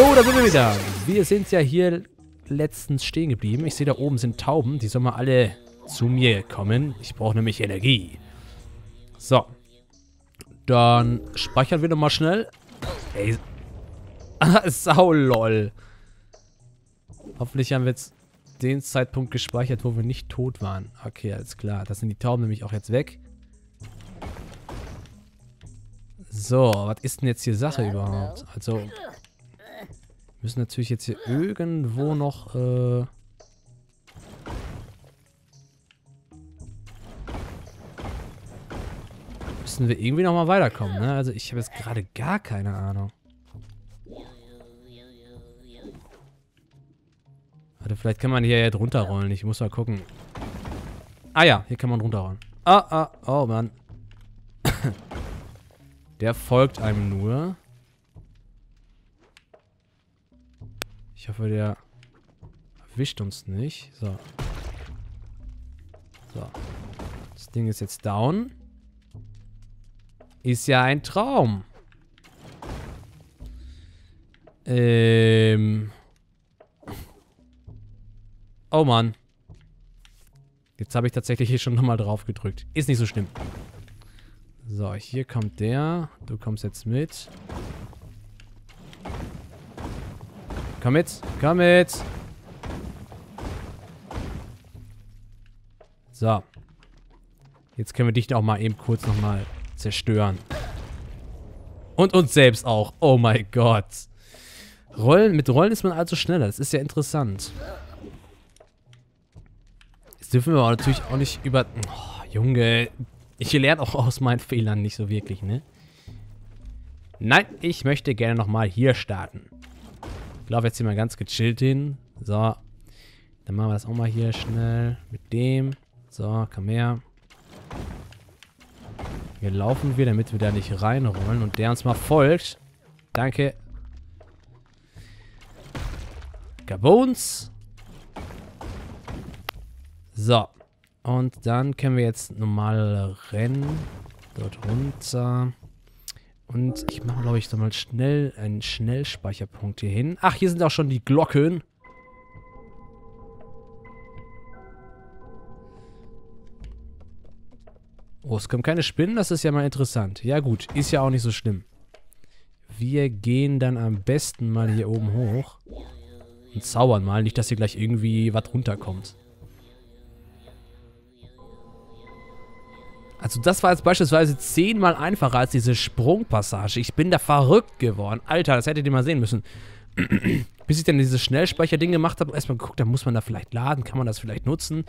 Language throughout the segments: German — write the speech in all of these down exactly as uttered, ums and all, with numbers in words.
So, da sind wir wieder. Wir sind ja hier letztens stehen geblieben. Ich sehe, da oben sind Tauben. Die sollen mal alle zu mir kommen. Ich brauche nämlich Energie. So. Dann speichern wir nochmal schnell. Ey. Sau lol. Hoffentlich haben wir jetzt den Zeitpunkt gespeichert, wo wir nicht tot waren. Okay, alles klar. Das sind die Tauben nämlich auch jetzt weg. So, was ist denn jetzt hier Sache überhaupt? Also, wir müssen natürlich jetzt hier irgendwo noch, äh... müssen wir irgendwie nochmal weiterkommen, ne? Also, ich habe jetzt gerade gar keine Ahnung. Warte, vielleicht kann man hier ja drunter rollen. Ich muss mal gucken. Ah ja, hier kann man runterrollen. Ah, ah, oh Mann. Der folgt einem nur. Ich hoffe, der erwischt uns nicht. So. So. Das Ding ist jetzt down. Ist ja ein Traum. Ähm. Oh Mann. Jetzt habe ich tatsächlich hier schon nochmal drauf gedrückt. Ist nicht so schlimm. So, hier kommt der. Du kommst jetzt mit. Komm mit. Komm mit. So. Jetzt können wir dich auch mal eben kurz nochmal zerstören. Und uns selbst auch. Oh mein Gott. Rollen, mit Rollen ist man also schneller. Das ist ja interessant. Jetzt dürfen wir aber natürlich auch nicht über... Oh, Junge... Ich lerne auch aus meinen Fehlern nicht so wirklich, ne? Nein, ich möchte gerne nochmal hier starten. Ich laufe jetzt hier mal ganz gechillt hin. So. Dann machen wir das auch mal hier schnell mit dem. So, komm her. Hier laufen wir, damit wir da nicht reinrollen und der uns mal folgt. Danke. Gabones. So. Und dann können wir jetzt normal rennen. Dort runter. Und ich mache, glaube ich, nochmal schnell einen Schnellspeicherpunkt hier hin. Ach, hier sind auch schon die Glocken. Oh, es kommen keine Spinnen. Das ist ja mal interessant. Ja gut, ist ja auch nicht so schlimm. Wir gehen dann am besten mal hier oben hoch. Und zaubern mal. Nicht, dass hier gleich irgendwie was runterkommt. Also das war jetzt beispielsweise zehnmal einfacher als diese Sprungpassage. Ich bin da verrückt geworden. Alter, das hättet ihr mal sehen müssen. Bis ich dann dieses Schnellspeicherding gemacht habe, erstmal geguckt, da muss man da vielleicht laden, kann man das vielleicht nutzen.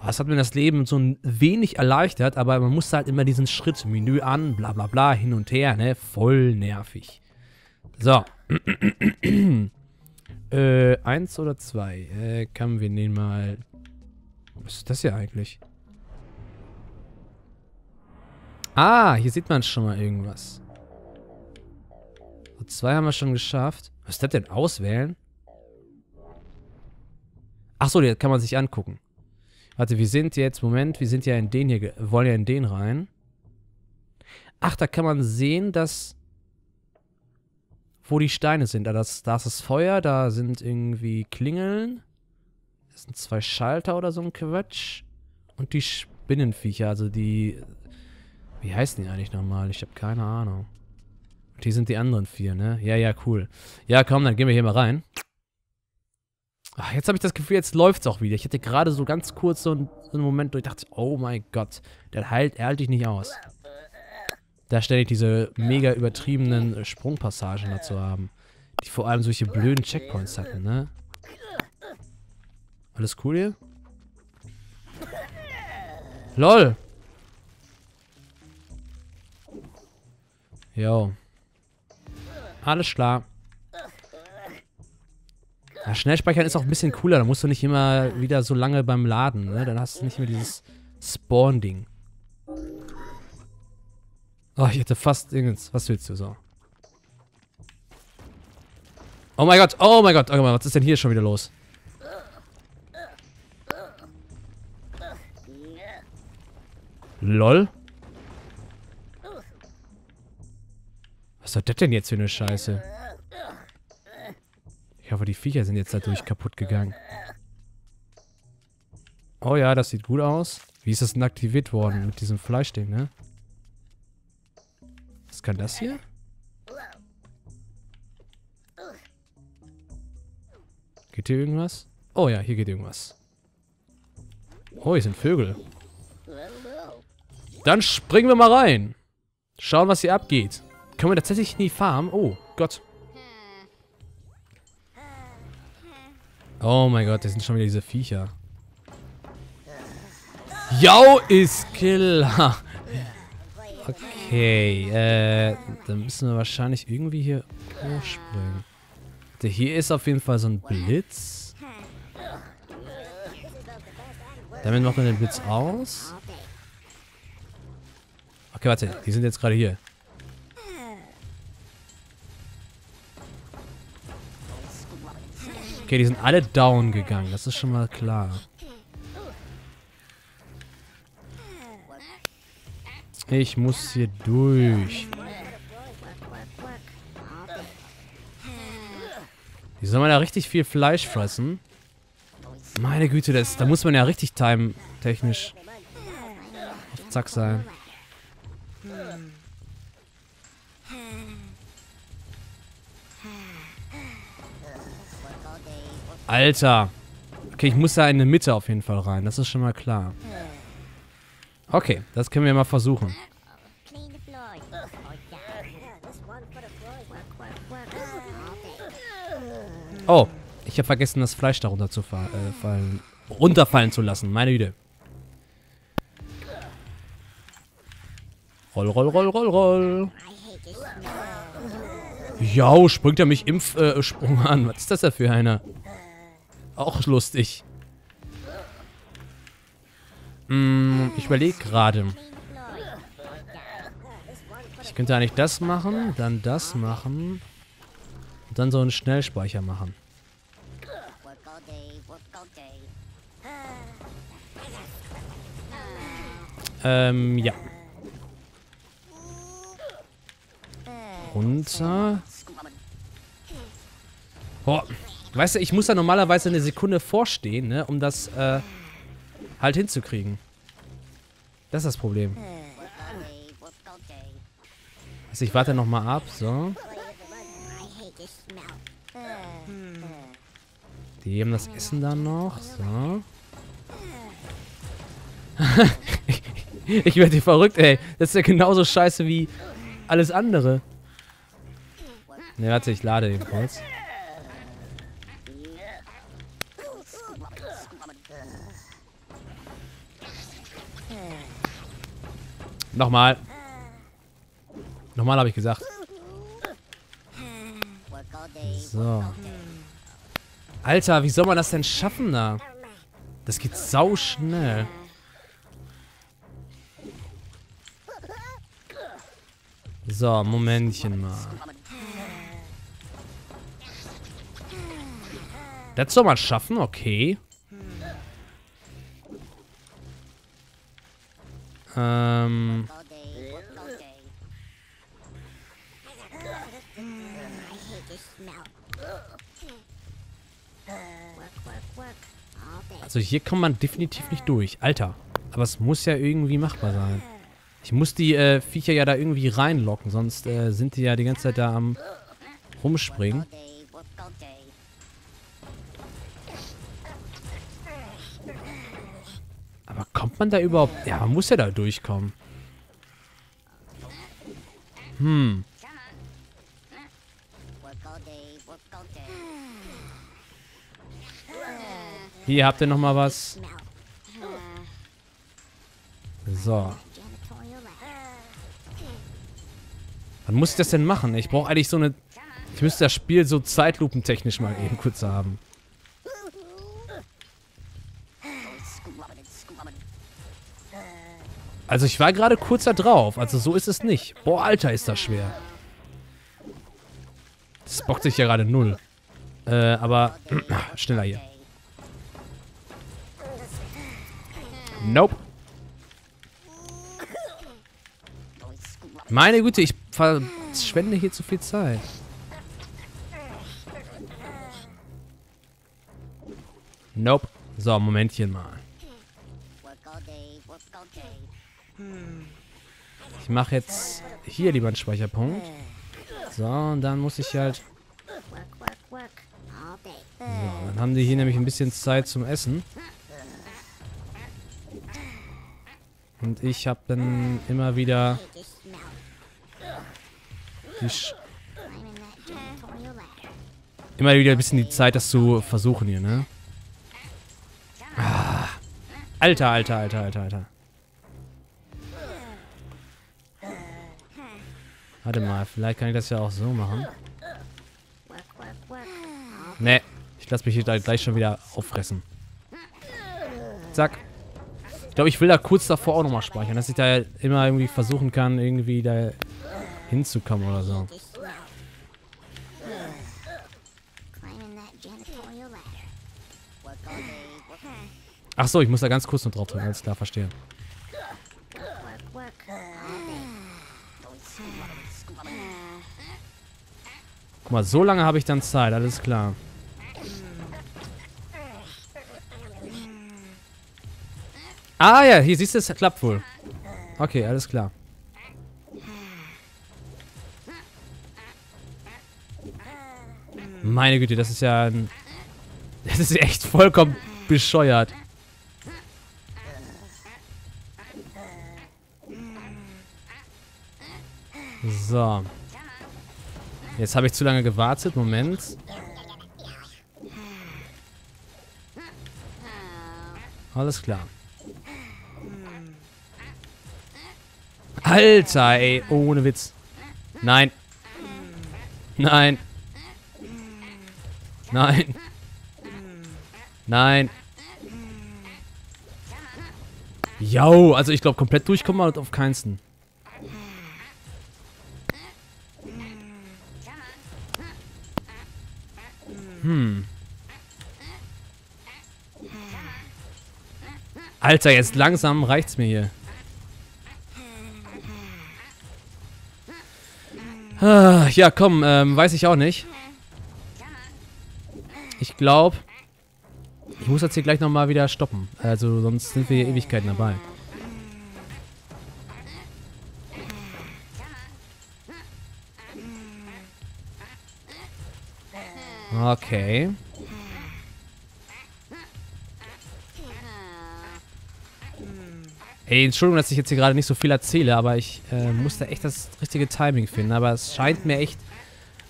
Das hat mir das Leben so ein wenig erleichtert, aber man musste halt immer diesen Schritt, Menü an, bla bla bla, hin und her, ne? Voll nervig. So. äh, eins oder zwei? Äh, können wir den mal... Was ist das hier eigentlich? Ah, hier sieht man schon mal irgendwas. So, zwei haben wir schon geschafft. Was ist das denn? Auswählen? Achso, die kann man sich angucken. Warte, wir sind jetzt, Moment, wir sind ja in den hier, wollen ja in den rein. Ach, da kann man sehen, dass, wo die Steine sind. Da, das, da ist das Feuer, da sind irgendwie Klingeln. Das sind zwei Schalter oder so ein Quatsch. Und die Spinnenviecher, also die... Wie heißen die eigentlich nochmal? Ich habe keine Ahnung. Und hier sind die anderen vier, ne? Ja, ja, cool. Ja, komm, dann gehen wir hier mal rein. Ach, jetzt habe ich das Gefühl, jetzt läuft's auch wieder. Ich hatte gerade so ganz kurz so einen, so einen Moment, wo ich dachte, oh mein Gott, der halt, er halt dich nicht aus. Da ständig diese mega übertriebenen Sprungpassagen dazu haben. Die vor allem solche blöden Checkpoints hatten, ne? Alles cool hier? LOL! Jo. Alles klar. Ja, Schnellspeichern ist auch ein bisschen cooler. Da musst du nicht immer wieder so lange beim Laden, ne? Dann hast du nicht mehr dieses Spawn-Ding. Oh, ich hätte fast irgendwas. Was willst du so? Oh mein Gott, oh mein Gott. Oh mein Gott, was ist denn hier schon wieder los? Lol. Was ist das denn jetzt für eine Scheiße? Ich hoffe, die Viecher sind jetzt dadurch kaputt gegangen. Oh ja, das sieht gut aus. Wie ist das denn aktiviert worden mit diesem Fleischding, ne? Was kann das hier? Geht hier irgendwas? Oh ja, hier geht irgendwas. Oh, hier sind Vögel. Dann springen wir mal rein. Schauen, was hier abgeht. Können wir tatsächlich in die Farm? Oh Gott. Oh mein Gott, das sind schon wieder diese Viecher. Jau ist klar. Okay, äh, dann müssen wir wahrscheinlich irgendwie hier hochspringen. Der hier ist auf jeden Fall so ein Blitz. Damit machen wir den Blitz aus. Okay, warte, die sind jetzt gerade hier. Okay, die sind alle down gegangen, das ist schon mal klar. Ich muss hier durch. Die soll man ja richtig viel Fleisch fressen. Meine Güte, das, da muss man ja richtig time-technisch auf Zack sein. Alter. Okay, ich muss da in die Mitte auf jeden Fall rein. Das ist schon mal klar. Okay, das können wir mal versuchen. Oh, ich habe vergessen, das Fleisch darunter zu fa äh, fallen, runterfallen zu lassen. Meine Güte. Roll, roll, roll, roll, roll. Jau, springt er mich im äh, Sprung an. Was ist das da für einer? Auch lustig. Ich überlege gerade. Ich könnte eigentlich das machen, dann das machen. Und dann so einen Schnellspeicher machen. Ähm, ja. Runter. Boah. Weißt du, ich muss da normalerweise eine Sekunde vorstehen, ne, um das, äh, halt hinzukriegen. Das ist das Problem. Also ich warte nochmal ab, so. Die haben das Essen dann noch, so. Ich werde hier verrückt, ey. Das ist ja genauso scheiße wie alles andere. Ne, warte, ich lade den kurz. Nochmal. Nochmal habe ich gesagt. So. Alter, wie soll man das denn schaffen da? Das geht sau schnell. So, Momentchen mal. Das soll man schaffen, okay. Ähm. Also hier kommt man definitiv nicht durch. Alter. Aber es muss ja irgendwie machbar sein. Ich muss die äh, Viecher ja da irgendwie reinlocken. Sonst äh, sind die ja die ganze Zeit da am Rumspringen. Aber kommt man da überhaupt... Ja, man muss ja da durchkommen. Hm. Hier, habt ihr noch mal was? So. Wann muss ich das denn machen? Ich brauche eigentlich so eine... Ich müsste das Spiel so zeitlupentechnisch mal eben kurz haben. Also ich war gerade kurz da drauf, also so ist es nicht. Boah, Alter, ist das schwer. Das bockt sich ja gerade null. Äh, aber schneller hier. Nope. Meine Güte, ich verschwende hier zu viel Zeit. Nope. So, Momentchen mal. Ich mache jetzt hier lieber einen Speicherpunkt. So, und dann muss ich halt... So, dann haben die hier nämlich ein bisschen Zeit zum Essen. Und ich habe dann immer wieder... Immer wieder ein bisschen die Zeit, das zu versuchen hier, ne? Ah. Alter, alter, alter, alter, alter. Warte mal, vielleicht kann ich das ja auch so machen. Ne, ich lasse mich hier gleich schon wieder auffressen. Zack. Ich glaube, ich will da kurz davor auch nochmal speichern, dass ich da immer irgendwie versuchen kann, irgendwie da hinzukommen oder so. Ach so, ich muss da ganz kurz noch drauf drücken, alles klar, verstehe. Guck mal, so lange habe ich dann Zeit, alles klar. Ah ja, hier siehst du, es klappt wohl. Okay, alles klar. Meine Güte, das ist ja ein... Das ist echt vollkommen bescheuert. So. Jetzt habe ich zu lange gewartet. Moment. Alles klar. Alter, ey. Ohne Witz. Nein. Nein. Nein. Nein. Jau, also ich glaube, komplett durchkommen wir auf keinsten. Hm. Alter, jetzt langsam reicht's mir hier. Ah, ja, komm, ähm, weiß ich auch nicht. Ich glaube, ich muss jetzt hier gleich nochmal wieder stoppen. Also sonst sind wir hier Ewigkeiten dabei. Okay. Ey, Entschuldigung, dass ich jetzt hier gerade nicht so viel erzähle, aber ich äh, muss da echt das richtige Timing finden. Aber es scheint mir echt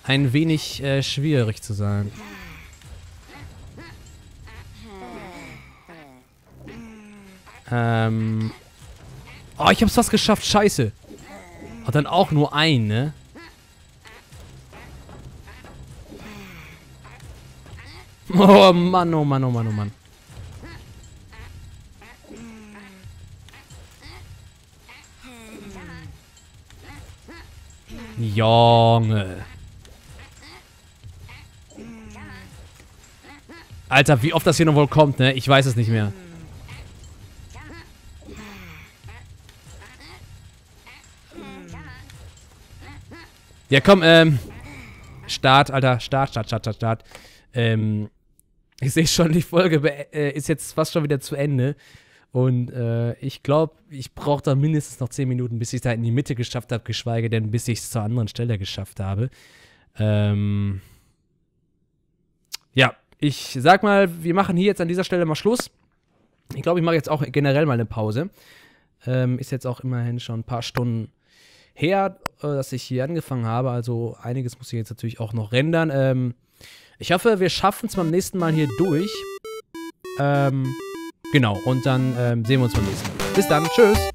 ein wenig äh, schwierig zu sein. Ähm. Oh, ich hab's fast geschafft. Scheiße. Oh, dann auch nur ein, ne? Oh Mann, oh Mann, oh Mann, oh Mann. Junge. Alter, wie oft das hier noch wohl kommt, ne? Ich weiß es nicht mehr. Ja, komm, ähm, Start, Alter, Start, Start, Start, Start, Start. Ähm, ich sehe schon, die Folge äh, ist jetzt fast schon wieder zu Ende. Und äh, ich glaube, ich brauche da mindestens noch zehn Minuten, bis ich da in die Mitte geschafft habe, geschweige denn, bis ich es zur anderen Stelle geschafft habe. Ähm, ja, ich sag mal, wir machen hier jetzt an dieser Stelle mal Schluss. Ich glaube, ich mache jetzt auch generell mal eine Pause. Ähm, ist jetzt auch immerhin schon ein paar Stunden her, dass ich hier angefangen habe, also einiges muss ich jetzt natürlich auch noch rendern. Ähm, ich hoffe, wir schaffen es beim nächsten Mal hier durch. Ähm, genau, und dann ähm, sehen wir uns beim nächsten Mal. Bis dann, tschüss!